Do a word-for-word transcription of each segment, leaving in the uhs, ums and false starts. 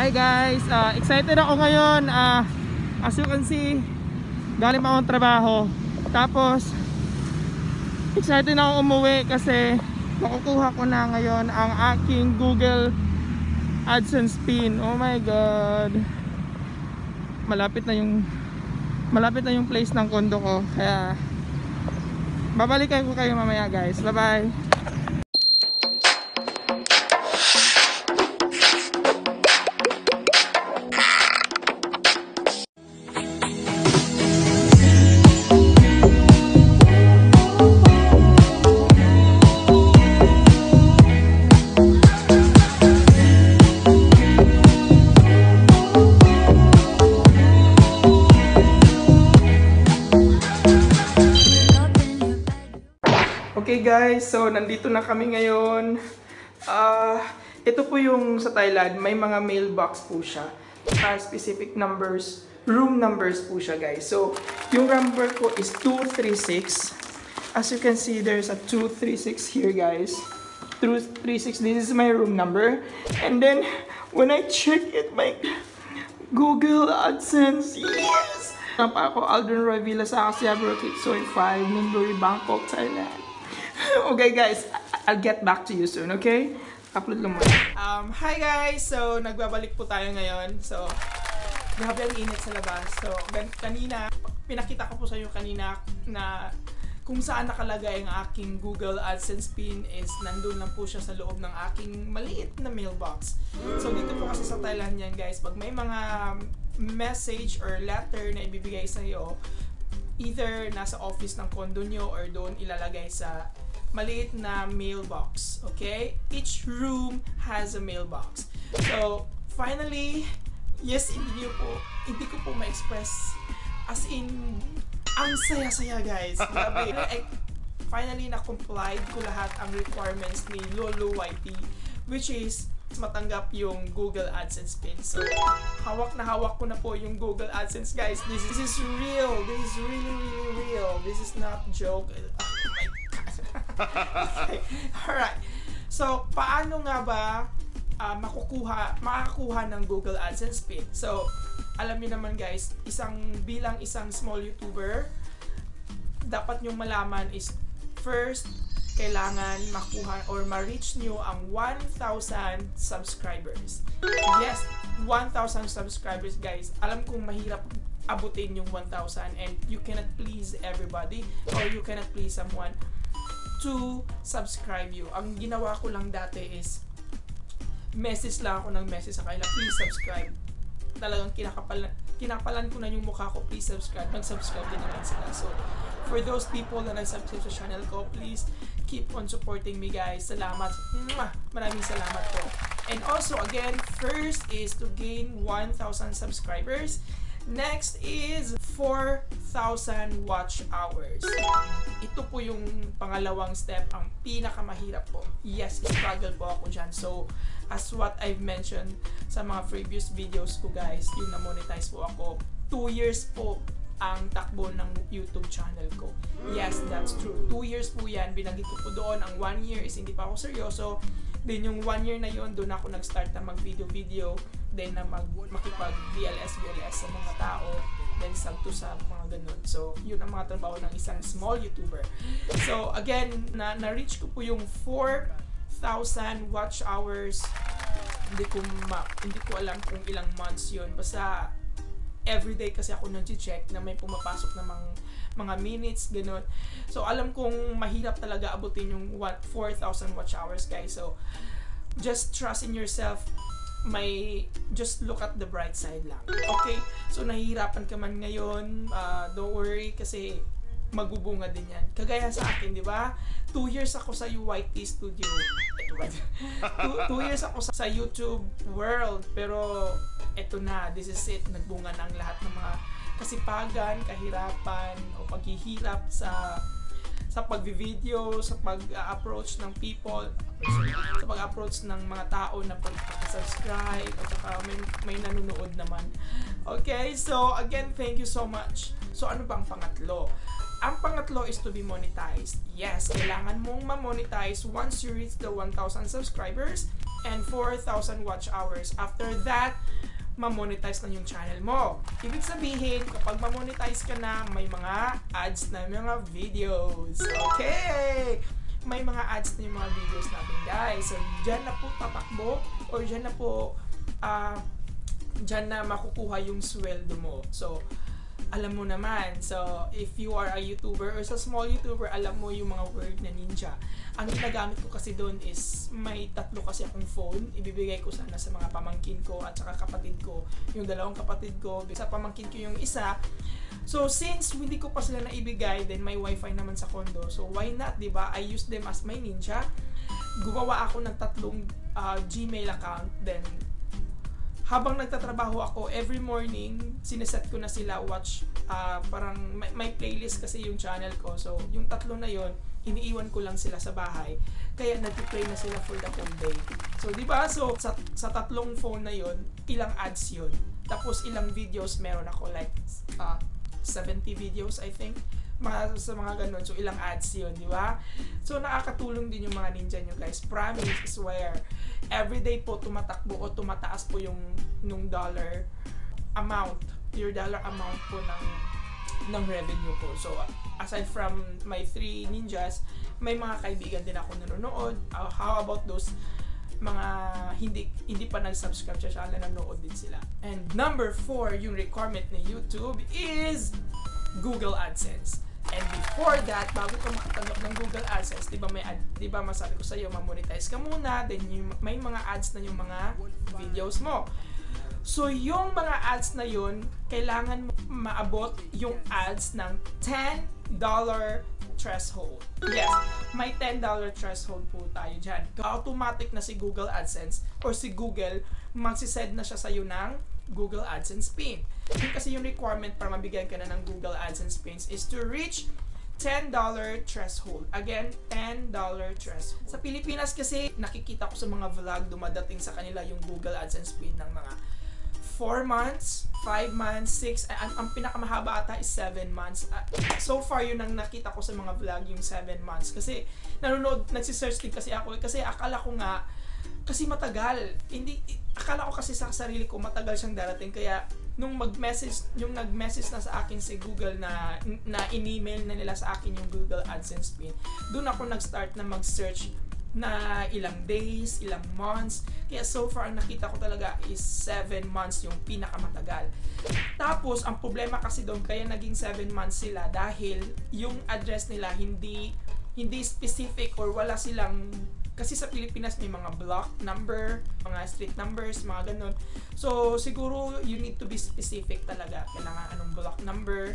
Hi guys, uh, excited ako ngayon. uh, As you can see, galing akong trabaho. Tapos excited na ako umuwi kasi makukuha ko na ngayon ang aking Google AdSense pin. Oh my god, malapit na yung malapit na yung place ng condo ko, kaya babalikan ko kayo mamaya guys. Bye bye. Okay guys, so nandito na kami ngayon. Uh, ito po yung sa Thailand, may mga mailbox po siya. Uh, specific numbers, room numbers po siya guys. So yung number ko is two three six. As you can see, there's a two three six here guys. two three six, this is my room number. And then when I check it, my Google AdSense, yes! Napa ako, Aldrin Roy Lasaca, Brookfield Suite five, Nindu Bangkok, Thailand. Okay guys, I'll get back to you soon, okay? Upload lang muna. Um, hi guys! So, nagbabalik po tayo ngayon. So, grabe ang init sa labas. So, kanina, pinakita ko po sa inyo kanina na kung saan nakalagay ang aking Google AdSense pin is nandun lang po siya sa loob ng aking maliit na mailbox. So, dito po kasi sa Thailand yan guys. Pag may mga message or letter na ibibigay sa iyo, either nasa office ng condo nyo or doon ilalagay sa maliit na mailbox, okay? Each room has a mailbox. So, finally, yes, hindi po, hindi ko po ma-express. As in, ang saya-saya guys. Grabe. I, finally, na-complied ko lahat ang requirements ni Lolo Y P, which is matanggap yung Google AdSense pin. So, hawak na hawak ko na po yung Google AdSense, guys. This is, this is real. This is really, really real. This is not joke. Oh my God. Okay. Alright. So, paano nga ba uh, makukuha, makakuha ng Google AdSense pin? So, alam niyo naman, guys, isang bilang isang small YouTuber, dapat nyong malaman is first, kailangan makuha or ma-reach nyo ang one thousand subscribers. Yes, one thousand subscribers guys. Alam kong mahirap abutin yung one thousand and you cannot please everybody or you cannot please someone to subscribe you. Ang ginawa ko lang dati is message lang ako ng message sa kanila, please subscribe. Talagang kinakapalan, kinakapalan ko na yung mukha ko, please subscribe. Mag-subscribe din naman sila. So, for those people na nag-subscribe sa channel ko, please keep on supporting me guys. Salamat. Maraming salamat po. And also, again, first is to gain one thousand subscribers. Next is four thousand watch hours. Ito po yung pangalawang step, ang pinakamahirap po. Yes, struggle po ako dyan. So, as what I've mentioned sa mga previous videos ko guys, yung na-monetize po ako. Two years po ang takbo ng YouTube channel ko. Yes, that's true. Two years po yan. Binagit ko po doon. Ang one year is hindi pa ako seryoso. Then yung one year na yon, doon ako nag-start na mag-video-video. Then na mag makipag-V L S V L S sa mga tao. Then sub-to-sub, mga ganun. So, yun ang mga trabaho ng isang small YouTuber. So, again, na na-reach ko po yung four thousand watch hours. Hindi ko, hindi ko alam kung ilang months yon. Basta everyday kasi ako nag-check na may pumapasok na mga, mga minutes, ganun. So, alam kong mahirap talaga abutin yung four thousand watch hours, guys. So, just trust in yourself. May, just look at the bright side lang. Okay? So, nahihirapan ka man ngayon, uh, don't worry kasi magubunga din yan. Kagaya sa akin, di ba? Two years ako sa U Y T Studio. two, two years ako sa YouTube world, pero eto na, this is it, nagbunga ng lahat ng mga kasipagan, kahirapan, o paghihirap sa sa pag-video, sa pag-approach ng people, sa pag-approach ng mga tao na pag-subscribe, at saka may, may nanonood naman. Okay, so again, thank you so much. So ano bang pangatlo? Ang pangatlo is to be monetized. Yes, kailangan mong ma-monetize once you reach the one thousand subscribers. and four thousand watch hours. After that, ma-monetize na yung channel mo. Ibig sabihin, kapag ma-monetize ka na, may mga ads na mga videos. Okay! May mga ads na yung mga videos natin, guys. So, dyan na po tatakbo or dyan na po uh, dyan na makukuha yung sweldo mo. So, alam mo naman. So, if you are a YouTuber or sa small YouTuber, alam mo yung mga word na ninja. Ang ginagamit ko kasi doon is may tatlo kasi akong phone. Ibibigay ko sana sa mga pamangkin ko at saka kapatid ko. Yung dalawang kapatid ko, sa pamangkin ko yung isa. So, since hindi ko pa sila naibigay, then may wifi naman sa condo. So, why not, diba? I use them as my ninja. Gumawa ako ng tatlong uh, Gmail account. Then, habang nagtatrabaho ako, every morning, sineset ko na sila watch, uh, parang may, may playlist kasi yung channel ko. So, yung tatlo na yon iniiwan ko lang sila sa bahay. Kaya nag-play na sila for the whole day. So, di ba? So, sa, sa tatlong phone na yon ilang ads yon. Tapos, ilang videos meron ako. Like, uh, seventy videos, I think. Mga, sa mga ganun. So, ilang ads yun, di ba? So, nakakatulong din yung mga ninja nyo, guys. Promise, swear. Everyday po tumatakbo o tumataas po yung nung dollar amount. Your dollar amount po ng, ng revenue ko. So, aside from my three ninjas, may mga kaibigan din ako nanonood. Uh, how about those mga hindi hindi pa nag-subscribe sa channel, nanonood din sila. And number four, yung requirement ni YouTube is Google AdSense. And before that, bago ka makatanggap ng Google AdSense, di ba may ad, di ba masabi ko sa iyo, ma-monetize ka muna, then yung, may mga ads na yung mga videos mo. So yung mga ads na yun, kailangan maabot yung ads ng ten dollar threshold. Yes, may ten dollar threshold po tayo dyan. Automatic na si Google AdSense or si Google, magsisend na siya sa iyo ng Google AdSense pin. Yung kasi yung requirement para mabigyan ka na ng Google AdSense pins is to reach ten dollar threshold. Again, ten dollar threshold. Sa Pilipinas kasi, nakikita ko sa mga vlog, dumadating sa kanila yung Google AdSense pin ng mga four months, five months, six, ang, ang pinakamahaba ata is seven months. Uh, so far, yun ang nakita ko sa mga vlog, yung seven months. Kasi, nanonood, nagsisearch din kasi ako, kasi akala ko nga, kasi matagal. Hindi, akala ko kasi sa sarili ko matagal siyang darating. Kaya nung mag-message, yung nag-message na sa akin si Google na na in-email na nila sa akin yung Google AdSense pin, doon ako nag-start na mag-search na ilang days, ilang months. Kaya so far ang nakita ko talaga is seven months yung pinakamatagal. Tapos ang problema kasi doon kaya naging seven months sila dahil yung address nila hindi hindi specific or wala silang. Kasi sa Pilipinas may mga block number, mga street numbers, mga ganun. So, siguro you need to be specific talaga. Kailangan anong block number,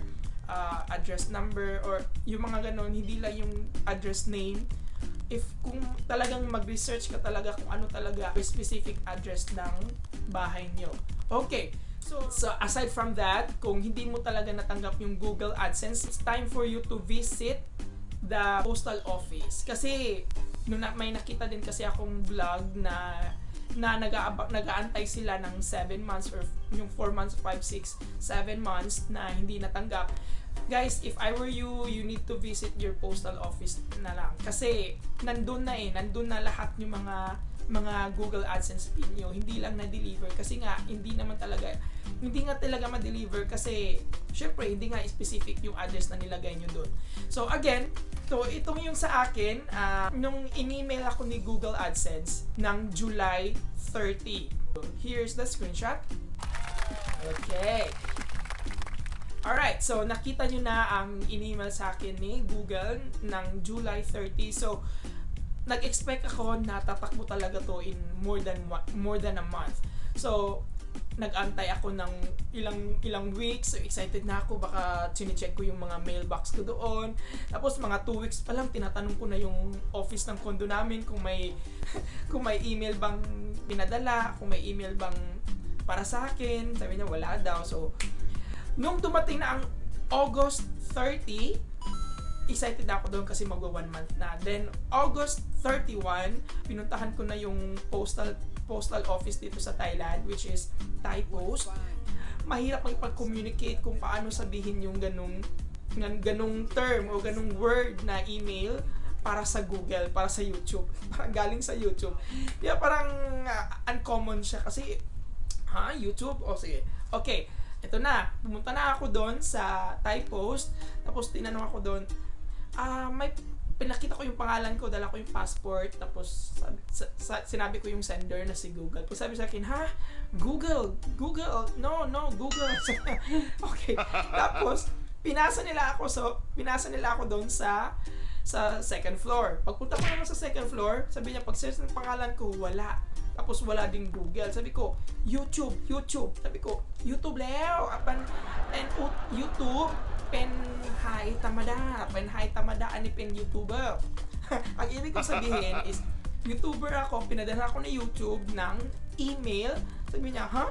uh, address number, or yung mga ganun, hindi lang yung address name. If kung talagang mag-research ka talaga kung ano talaga yung specific address ng bahay nyo. Okay. So, so, aside from that, kung hindi mo talaga natanggap yung Google AdSense, it's time for you to visit the postal office. Kasi, nung na, may nakita din kasi akong vlog na na nag-aantay sila ng seven months or yung four months, five, six, seven months na hindi natanggap. Guys, if I were you, you need to visit your postal office na lang. Kasi nandun na eh, nandun na lahat yung mga mga Google AdSense pin nyo, hindi lang na-deliver kasi nga hindi naman talaga hindi nga talaga ma-deliver kasi syempre hindi nga specific yung address na nilagay nyo doon. So again, so itong yung sa akin, uh, nung in-email ako ni Google AdSense ng July thirtieth. Here's the screenshot. Okay. Alright, so nakita nyo na ang in-email sa akin ni Google ng July thirtieth. So, nag-expect ako na tatakbo talaga to in more than more than a month. So, nag-antay ako ng ilang ilang weeks. So, excited na ako. Baka chine-check ko yung mga mailbox ko doon. Tapos, mga two weeks pa lang, tinatanong ko na yung office ng condo namin kung may, kung may email bang pinadala, kung may email bang para sa akin. Sabi niya, wala daw. So, nung dumating na ang August thirtieth, excited na ako doon kasi magwa one month na. Then, August thirty-first, pinuntahan ko na yung postal postal office dito sa Thailand, which is Thai Post. Mahirap mag-communicate kung paano sabihin yung ganung, ganung term o ganung word na email para sa Google, para sa YouTube. Parang galing sa YouTube. Kaya parang uh, uncommon siya kasi, ha? YouTube? O sige. Okay, ito na. Pumunta na ako doon sa Thai Post. Tapos tinanong ako doon, ah, uh, may pinakita ko yung pangalan ko, dala ko yung passport, tapos sabi, sa, sa, sinabi ko yung sender na si Google. Tapos sabi sa akin, ha? Google? Google? No, no, Google. Okay. Tapos, pinasa nila ako so pinasa nila ako doon sa sa second floor. Pagpunta ko naman sa second floor, sabi niya, pag-search ng pangalan ko, wala. Tapos wala ding Google. Sabi ko, YouTube, YouTube. Sabi ko, YouTube leo. Apan, and YouTube. Penhay tamada. Penhay tamada. Ani pen YouTuber. Ang ibig ko sabihin is, YouTuber ako. Pinadala ko na YouTube ng email. Sabi niya, huh?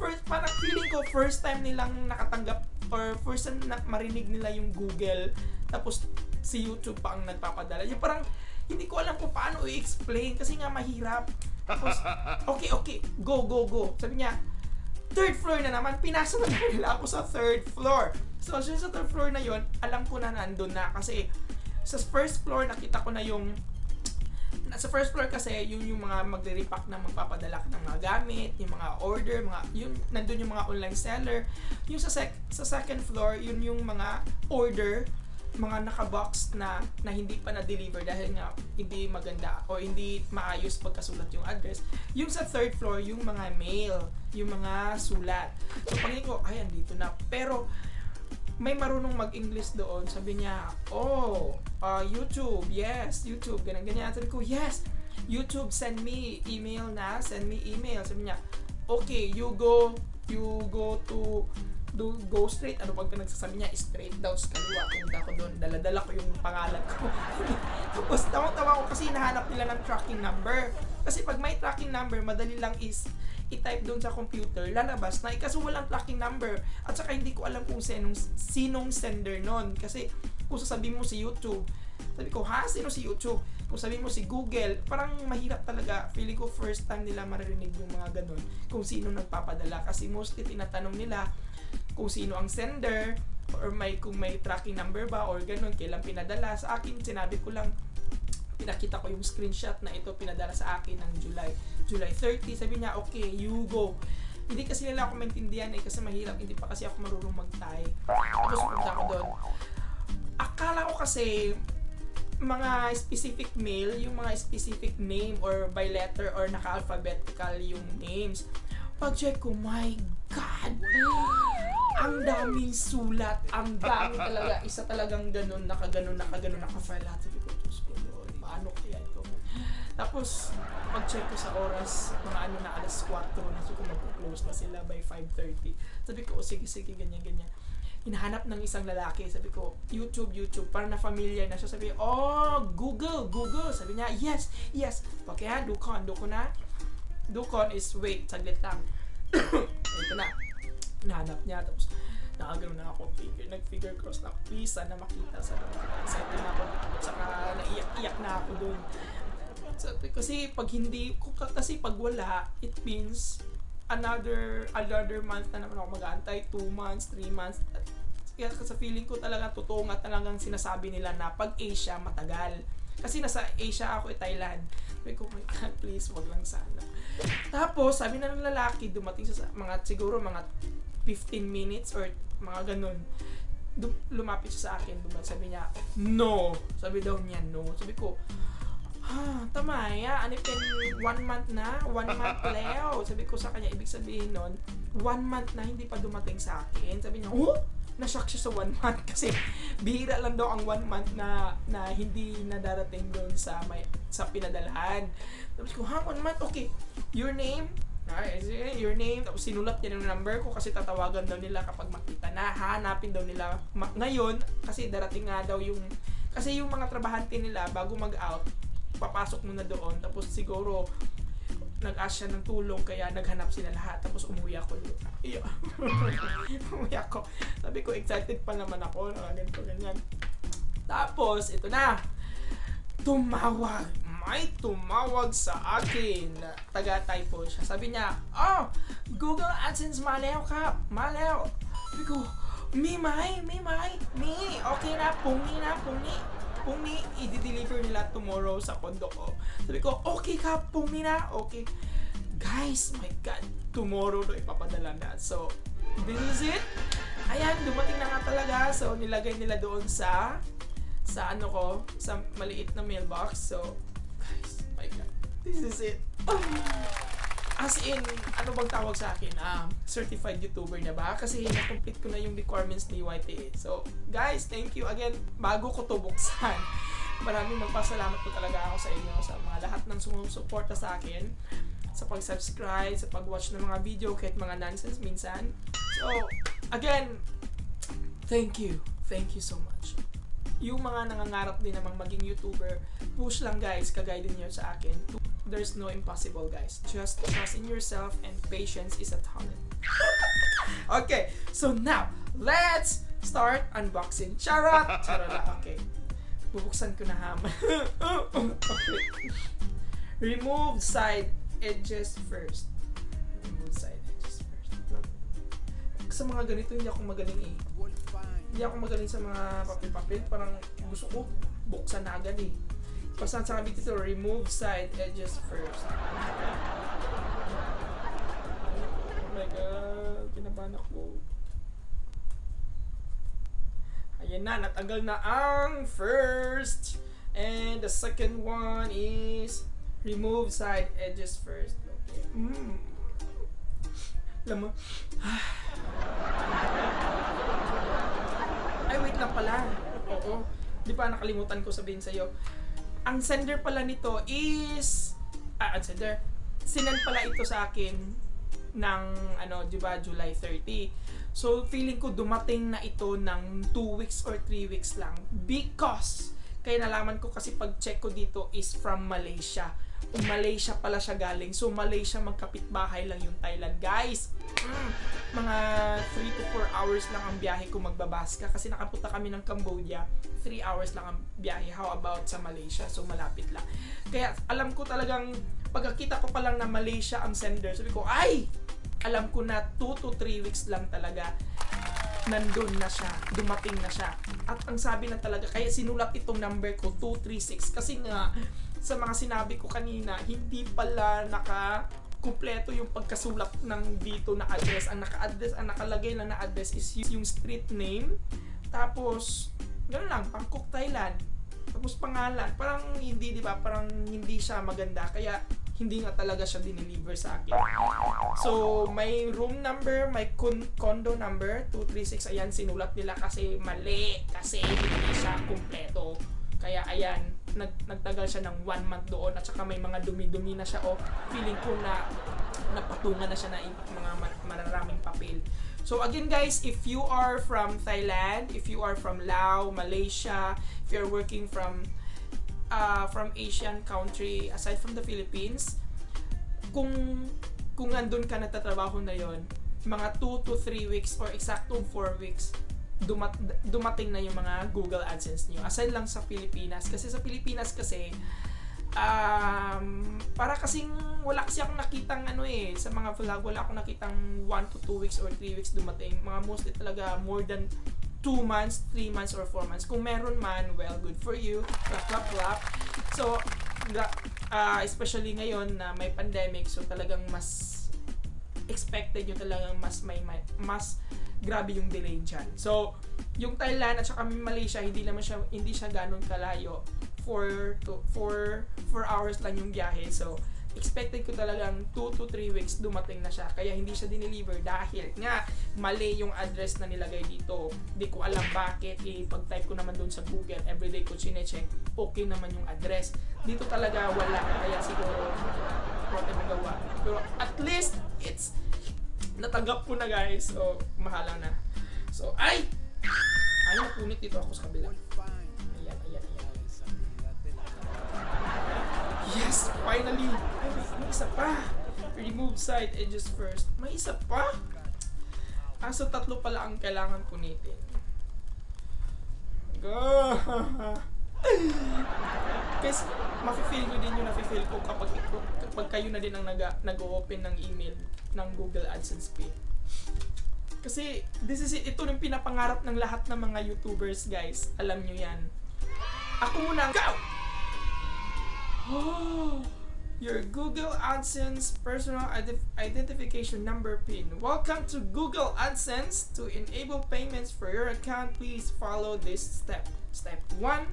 First, parang feeling ko, first time nilang nakatanggap or first time na marinig nila yung Google. Tapos, si YouTube pa ang nagpapadala. Yung parang, hindi ko alam kung paano i-explain kasi nga mahirap. Tapos, okay, okay, go, go, go. Sabi niya, third floor na naman. Pinasa na nila ako sa third floor. So, sa third floor na yon, alam ko na nandun na. Kasi, sa first floor, nakita ko na yung... Sa first floor kasi, yun yung mga magre-repack na magpapadala ng mga gamit, yung mga order, mga, yun, nandun yung mga online seller. Yung sa, sec, sa second floor, yun yung mga order, mga nakabox na na hindi pa na-deliver dahil nga hindi maganda o hindi maayos pagkasulat yung address. Yung sa third floor, yung mga mail, yung mga sulat. So, pangin ko, ayan, dito na. Pero, may marunong mag-English doon. Sabi niya, oh, uh, YouTube, yes, YouTube, ganyan-ganyan. Sabi ko, yes, YouTube, send me email na, send me email. Sabi niya, okay, you go, you go to... do go straight, ano pag pinagsasabi niya straight down sa kaliwa, punta ko doon, daladala ko yung pangalan ko. Tapos tawang-tawa ko kasi hinahanap nila ng tracking number, kasi pag may tracking number madali lang is i-type doon sa computer, lalabas na, kasi walang tracking number at saka hindi ko alam kung sinong, sinong sender nun, kasi kung sasabihin mo si YouTube, sabi ko, ha? Sino si YouTube? Kung sabihin mo si Google, parang mahirap talaga. Feeling ko first time nila maririnig yung mga ganun kung sino nagpapadala, kasi mostly tinatanong nila kung sino ang sender or may kung may tracking number ba or ganun, kailan pinadala. Sa akin, sinabi ko lang, pinakita ko yung screenshot na ito pinadala sa akin ng July thirty. Sabi niya, okay, you go. Hindi kasi nila ako maintindihan eh, kasi mahirap, hindi pa kasi ako marunong mag-Thai. Tapos punta ko doon, akala ko kasi mga specific mail, yung mga specific name or by letter or naka-alphabetical yung names. Pag-check ko, my God! Ang daming sulat, ang dami talaga. Isa talagang ganun, nakaganon, nakaganon, nakafile lahat. Sabi ko, Diyos ko, paano kaya ito? Tapos, pag-check ko sa oras, mga ano na, alas kwatro na, so mag-close na sila by five thirty. Sabi ko, oh, sige, sige, ganyan, ganyan. Hinahanap ng isang lalaki. Sabi ko, YouTube, YouTube. Para na-familiar na siya. Sabi, oh, Google, Google. Sabi niya, yes, yes. Okay ha, Dukon, Dukon na. Dukon is, wait, saglit lang. Ito na. Hinahanap niya. Tapos, nakagano na ako. Figure, nag-figure cross na. Please, sana makita. Sana makita. Excited na ako. Saka, naiyak-iyak na ako dun. Kasi, pag hindi, kasi pag wala, it means, another another month na naman ako mag-aantay, two months, three months. Kaya sa feeling ko talaga totoo nga talagang sinasabi nila na pag Asia matagal. Kasi nasa Asia ako, eh, Thailand. Sabi ko, my God, please, wag lang sana. Tapos, sabi na ng lalaki, dumating sa mga siguro mga fifteen minutes or mga ganun. Dum lumapit siya sa akin, dumating, sabi niya, no. Sabi daw niya, no. Sabi ko, ah, tama ya, ano pen one month na, one month leo. Sabi ko sa kanya, ibig sabihin nun, one month na hindi pa dumating sa akin. Sabi niya, oh, nashock siya sa one month kasi bihira lang daw ang one month na, na hindi nadarating doon sa, may, sa pinadalhan. Tapos ko, ha, one month, okay, your name, your name, tapos sinulat niya yung number ko kasi tatawagan daw nila kapag makita na, hanapin daw nila ngayon kasi darating nga daw yung, kasi yung mga trabahante nila bago mag-out, papasok muna doon, tapos siguro nag-ask siya ng tulong kaya naghanap sila lahat, tapos umuwi ako doon. Iyo. Umuwi ako. Sabi ko, excited pa naman ako, ganito, ganyan. Tapos, ito na. Tumawag. May tumawag sa akin. Taga-Thai po siya. Sabi niya, oh, Google AdSense, malew ka. Malew. Sabi ko, mi, may, mi, may, mi. Okay na, pungi na, pungi. พรุ่งนี้ i-deliver nila tomorrow sa condo ko. Sabi ko, okay ka, pung nina, okay. Guys, my God, tomorrow do ipapadala na. So, this is it. Ayan, dumating na nga talaga. So, nilagay nila doon sa, sa ano ko, sa maliit na mailbox. So, guys, my God, this is it. Oh. As in, ano bang tawag sa akin? Um, certified YouTuber na ba? Kasi na-complete ko na yung requirements ni Y T A. So, guys, thank you again. Bago ko to buksan, maraming magpasalamat po talaga ako sa inyo, sa mga lahat ng sumusuporta sa akin, sa pag-subscribe, sa pag-watch ng mga video, kahit mga nonsense minsan. So, again, thank you. Thank you so much. Yung mga nangangarap din namang maging YouTuber, push lang guys, kagaya din niyo sa akin. There's no impossible, guys. Just trust in yourself and patience is a talent. Okay, so now, let's start unboxing. Charot! Charot. Okay. Bubuksan ko na haman. Okay. Remove side edges first. Remove side edges first. Sa mga ganito, hindi ako magaling eh. Hindi ako magaling sa mga papel-papel. Parang gusto ko, buksan na agad eh. Pasan sa kabit ito, remove side edges first. Oh my God, kinabahan ako. Ayan na, natanggal na ang first. And the second one is remove side edges first. Okay. Mm. Alam mo? Ay, wait lang pala. Oo. Di ba nakalimutan ko sabihin sa'yo? Ang sender pala nito is ah, ang sender sinend pala ito sa akin ng ano, di ba, July thirtieth. So feeling ko dumating na ito ng two weeks or three weeks lang because kaya nalaman ko kasi pag-check ko dito is from Malaysia. O Malaysia pala siya galing. So Malaysia, magkapitbahay lang yung Thailand, guys. Mm, mga three to four hours lang ang biyahe ko magbabaska kasi nakapunta kami ng Cambodia. three hours lang ang biyahe. How about sa Malaysia? So malapit lang. Kaya alam ko talagang pagkakita ko pa lang na Malaysia ang sender. Sabi ko, ay! Alam ko na two to three weeks lang talaga nandun na siya. Dumating na siya. At ang sabi na talaga, kaya sinulat itong number ko two three six kasi nga sa mga sinabi ko kanina, hindi pala naka kumpleto yung pagkasulat ng dito na address. Ang naka-address, ang nakalagay na na-address is yung street name. Tapos, gano'n lang, Bangkok, Thailand. Tapos pangalan. Parang hindi, di ba? Parang hindi siya maganda. Kaya hindi nga talaga siya dineliver sa akin. So, may room number, may condo number, two three six. Ayan, sinulat nila kasi mali. Kasi hindi siya kumpleto. Kaya ayan, nag nagtagal siya ng one month doon at saka may mga dumi-dumi na siya o feeling ko na napatungan na siya na mga maraming papel. So again guys, if you are from Thailand, if you are from Laos, Malaysia, if you're working from uh, from Asian country aside from the Philippines, kung kung andun ka natatrabaho na yon, mga two to three weeks or exacto four weeks, Dumat, dumating na yung mga Google AdSense niyo. Aside lang sa Pilipinas. Kasi sa Pilipinas kasi, um, para kasing wala kasi akong nakitang ano eh, sa mga vlog, wala akong nakitang one to two weeks or three weeks dumating. Mga mostly talaga more than two months, three months, or four months. Kung meron man, well, good for you. Clap, clap, clap. So, uh, especially ngayon na may pandemic, so talagang mas expected nyo talagang mas may, may mas grabe yung delay dyan. So, yung Thailand at saka Malaysia, hindi naman siya, hindi siya ganun kalayo. four to four hours lang yung biyahe. So, expected ko talagang two to three weeks dumating na siya. Kaya hindi siya dineliver dahil nga mali yung address na nilagay dito. Hindi ko alam bakit. Eh, pag-type ko naman dun sa Google, everyday ko chinecheck, okay naman yung address. Dito talaga wala. Kaya siguro, prote magawa. Pero at least, it's natanggap ko na guys, so mahala na. So, ay! Ayaw punit dito ako sa kabila. Ayan, ayan, ayan. Yes! Finally! Ay, may isa pa! Remove side edges first. May isa pa! Ah, so tatlo pala ang kailangan punitin. Go! Guys, mafe-feel nyo din yung nafe-feel ko kapag, kapag kayo na din ang nag-open ng email ng Google AdSense Pay. Kasi, this is it. Ito yung pinapangarap ng lahat ng mga YouTubers, guys. Alam nyo yan. Ako muna, go! Oh, your Google AdSense personal identification number pin. Welcome to Google AdSense. To enable payments for your account, please follow this step. Step one,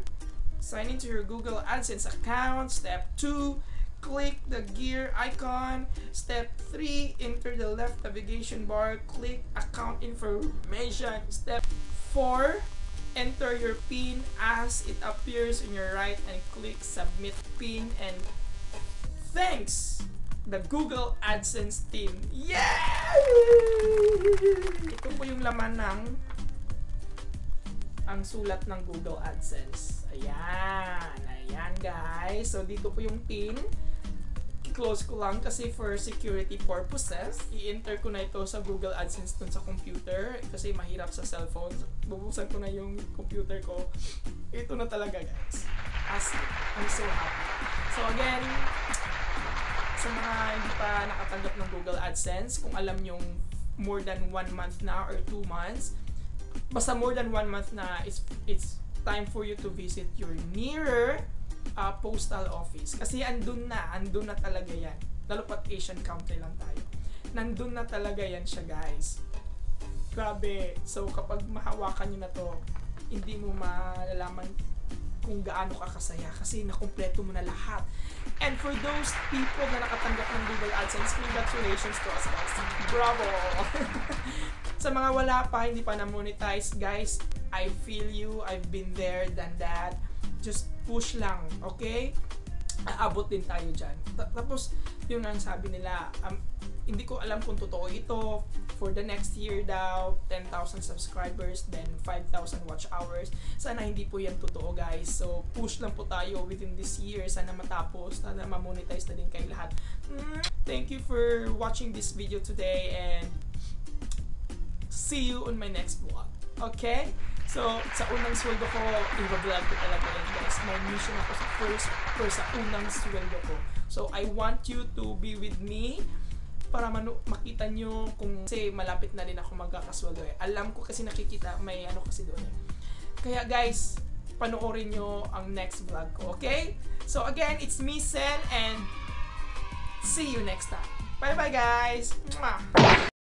sign into your Google AdSense account. Step two, click the gear icon. Step three, enter the left navigation bar, click account information. Step four, enter your pin as it appears in your right and click submit pin. And thanks, the Google AdSense team. Yay! Ito po yung laman ng ang sulat ng Google AdSense. Ayan, ayan guys. So dito po yung pin. I-close ko lang kasi for security purposes. I-enter ko na ito sa Google AdSense dun sa computer kasi mahirap sa cellphone. Bubuksan ko na yung computer ko. Ito na talaga guys. As I'm so happy. So again, sa mga hindi pa nakatanggap ng Google AdSense, kung alam yung more than one month na or two months, basta more than one month na, it's, it's time for you to visit your nearer uh, postal office. Kasi andun na, andun na talaga yan. Lalo pat Asian country lang tayo. Nandun na talaga yan siya, guys. Grabe. So, kapag mahawakan nyo na to, hindi mo malalaman kung gaano ka kasaya kasi nakumpleto mo na lahat. And for those people na nakatanggap ng Google AdSense, congratulations to us, guys. Bravo! Sa mga wala pa, hindi pa na-monetize, guys, I feel you, I've been there, done that. Just push lang, okay? Aabot din tayo dyan. Tapos, yun ang sabi nila, um, hindi ko alam kung totoo ito, for the next year daw, ten thousand subscribers, then five thousand watch hours. Sana hindi po yan totoo, guys. So, push lang po tayo within this year. Sana matapos, sana ma-monetize na din kayo lahat. Thank you for watching this video today, and see you on my next vlog. Okay? So, sa unang sweldo ko, i-vlog ko talaga yan, guys. My mission ako sa first, first sa unang sweldo ko. So, I want you to be with me para manu makita nyo kung kasi malapit na rin ako magkakasweldo eh. Alam ko kasi nakikita, may ano kasi doon eh. Kaya guys, panoorin nyo ang next vlog ko, okay? So, again, it's me, Sen, and see you next time. Bye-bye, guys! Mwah!